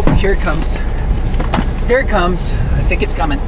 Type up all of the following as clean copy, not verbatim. Oh, here it comes. Here it comes. I think it's coming.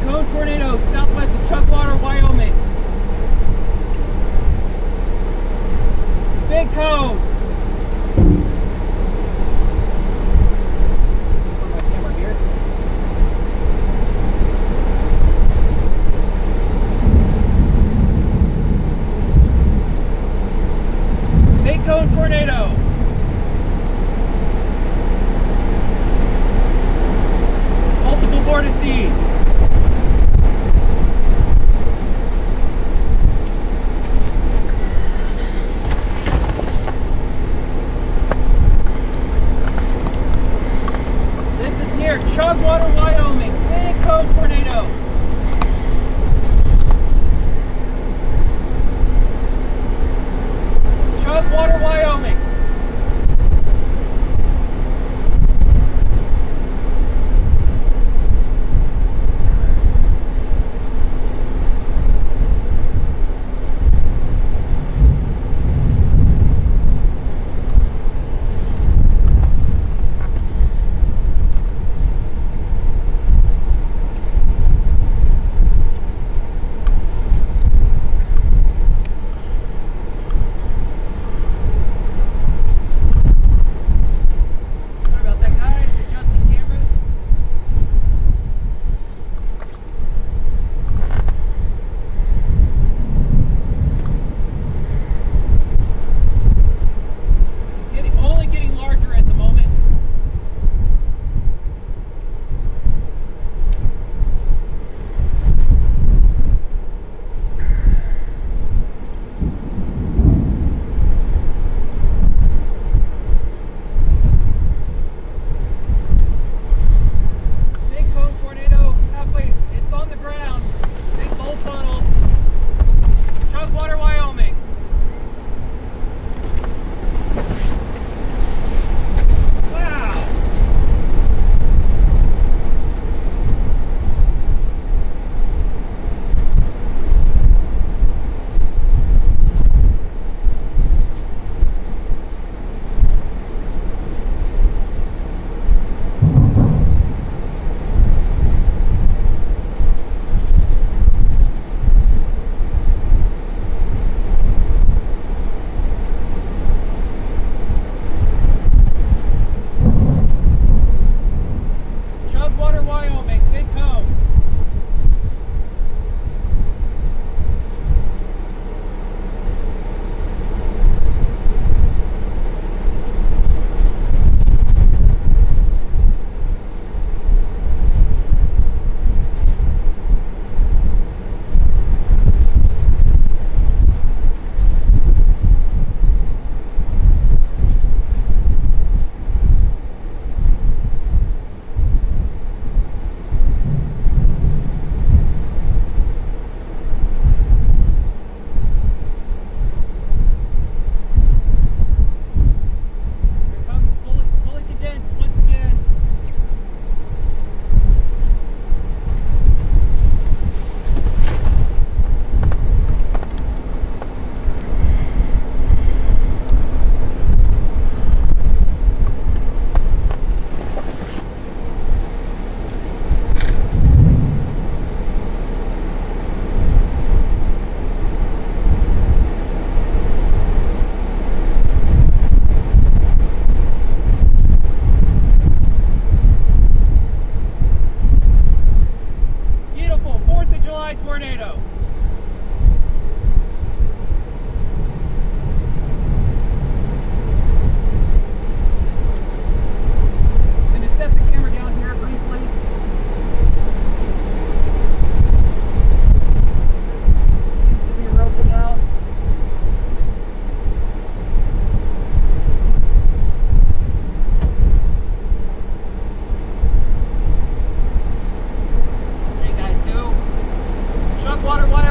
tropical cone tornado southwest of Chugwater, Wyoming. Big cone. Put my camera here. Big cone tornado. Vortices. This is near Chugwater, Wyoming. Big cone tornado. Chugwater, Wyoming. Tornado. Water.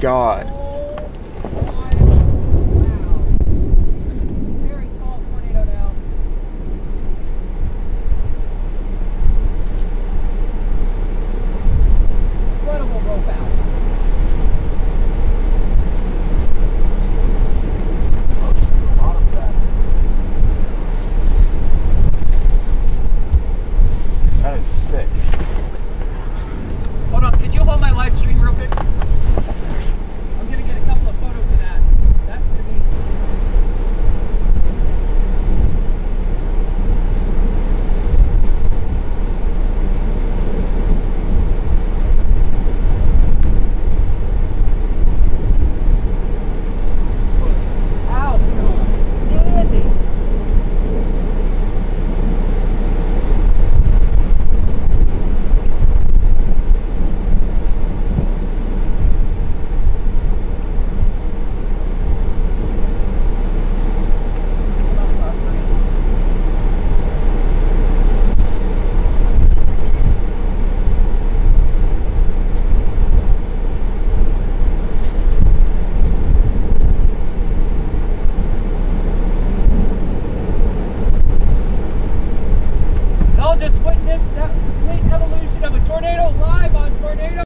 God.